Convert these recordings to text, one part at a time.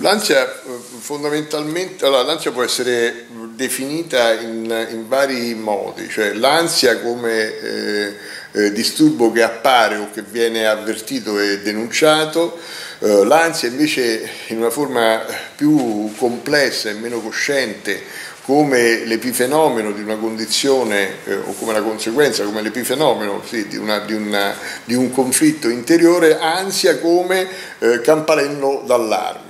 L'ansia fondamentalmente, allora, l'ansia può essere definita in vari modi, cioè l'ansia come disturbo che appare o che viene avvertito e denunciato, l'ansia invece in una forma più complessa e meno cosciente come l'epifenomeno di una condizione o come la conseguenza, come l'epifenomeno di un conflitto interiore, ansia come campanello d'allarme.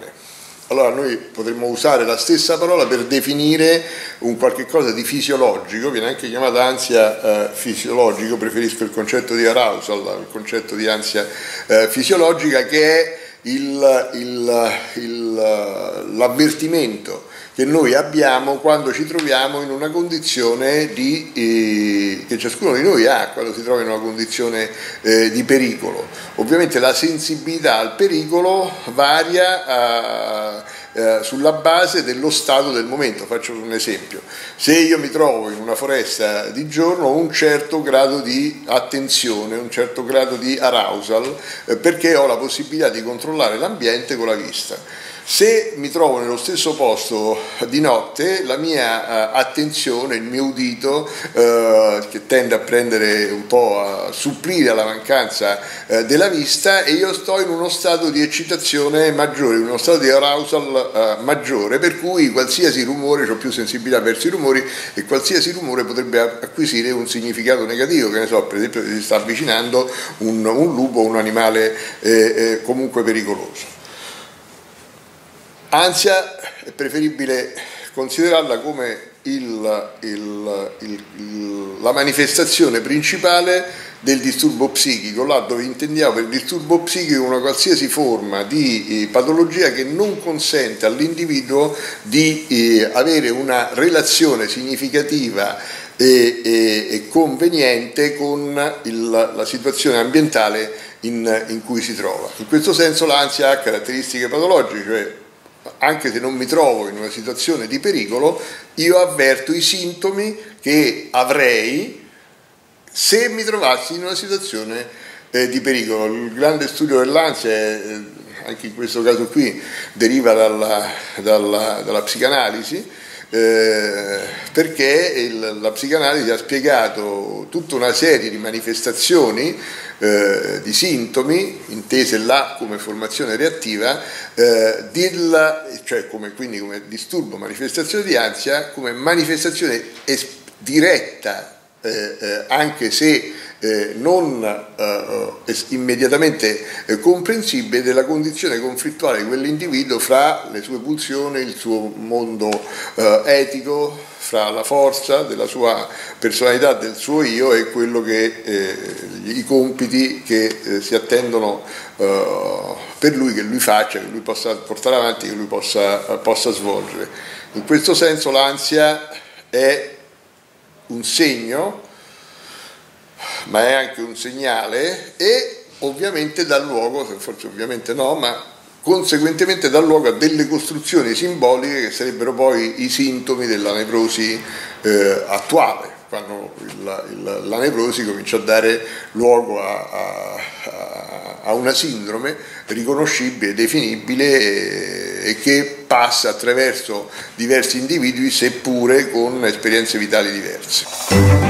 Allora noi potremmo usare la stessa parola per definire un qualche cosa di fisiologico, viene anche chiamata ansia fisiologico, preferisco il concetto di arousal, il concetto di ansia fisiologica, che è l'avvertimento che noi abbiamo quando ci troviamo in una condizione che ciascuno di noi ha quando si trova in una condizione di pericolo. Ovviamente la sensibilità al pericolo varia sulla base dello stato del momento. Faccio un esempio: se io mi trovo in una foresta di giorno ho un certo grado di attenzione, un certo grado di arousal, perché ho la possibilità di controllare l'ambiente con la vista. Se mi trovo nello stesso posto di notte, la mia attenzione, il mio udito, che tende a prendere un po' a supplire alla mancanza della vista, e io sto in uno stato di eccitazione maggiore, in uno stato di arousal maggiore, per cui qualsiasi rumore, ho più sensibilità verso i rumori e qualsiasi rumore potrebbe acquisire un significato negativo, che ne so, per esempio si sta avvicinando un lupo o un animale comunque pericoloso. Ansia è preferibile considerarla come la manifestazione principale del disturbo psichico, là dove intendiamo per disturbo psichico una qualsiasi forma di patologia che non consente all'individuo di avere una relazione significativa e conveniente con la situazione ambientale in cui si trova. In questo senso l'ansia ha caratteristiche patologiche, cioè anche se non mi trovo in una situazione di pericolo, io avverto i sintomi che avrei se mi trovassi in una situazione di pericolo. Il grande studio dell'ansia, anche in questo caso qui, deriva dalla psicanalisi, perché la psicanalisi ha spiegato tutta una serie di manifestazioni, di sintomi, intese là come formazione reattiva, cioè come disturbo, manifestazione di ansia, come manifestazione diretta, anche se non immediatamente comprensibile, della condizione conflittuale di quell'individuo fra le sue pulsioni, il suo mondo etico, fra la forza della sua personalità, del suo io, e quello che i compiti che si attendono per lui, che lui faccia, che lui possa portare avanti, che lui possa svolgere. In questo senso l'ansia è un segno, ma è anche un segnale, e ovviamente dà luogo, forse ovviamente no, ma conseguentemente dà luogo a delle costruzioni simboliche che sarebbero poi i sintomi della nevrosi attuale, quando la nevrosi comincia a dare luogo a una sindrome riconoscibile, definibile e che passa attraverso diversi individui, seppure con esperienze vitali diverse.